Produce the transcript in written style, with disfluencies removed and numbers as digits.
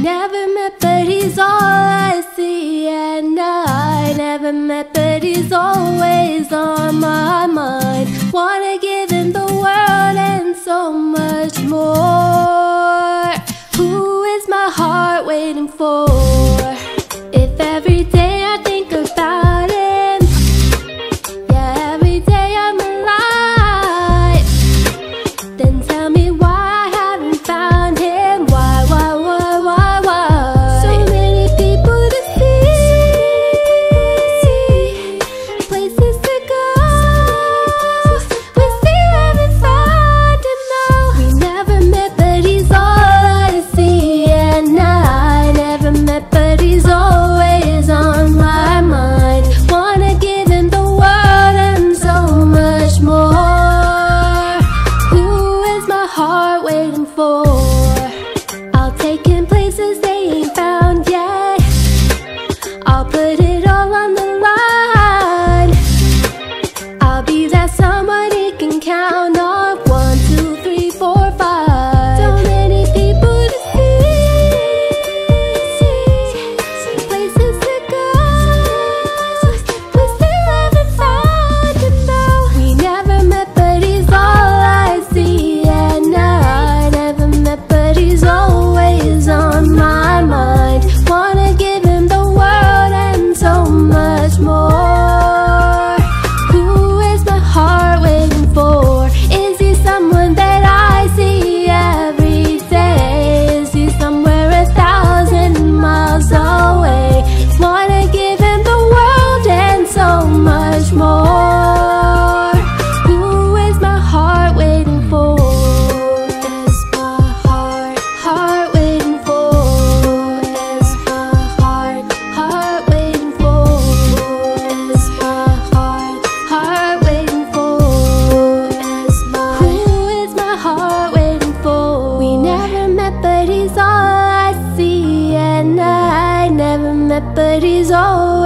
never met, but he's all I see. And I never met, but he's always on my mind. Wanna give him the world and so much more. Who is my heart waiting for? If every day I think about him, yeah, every day I'm alive, then tell me why. I'll take him places they ain't found yet. I'll put it all on the line. I'll be that someone he can count on. 1, 2, 3, 4, 5. So many people to see, places to go, but still haven't found him though. We never met, but he's all I see. And I never met, but he's always on my mind. Wanna give him the world and so much more. Who is my heart waiting for? Is he someone that I see every day? Is he somewhere 1,000 miles away? Wanna give him the world and so much more. Who is my heart waiting for? But he's all I see, and I never met, but he's all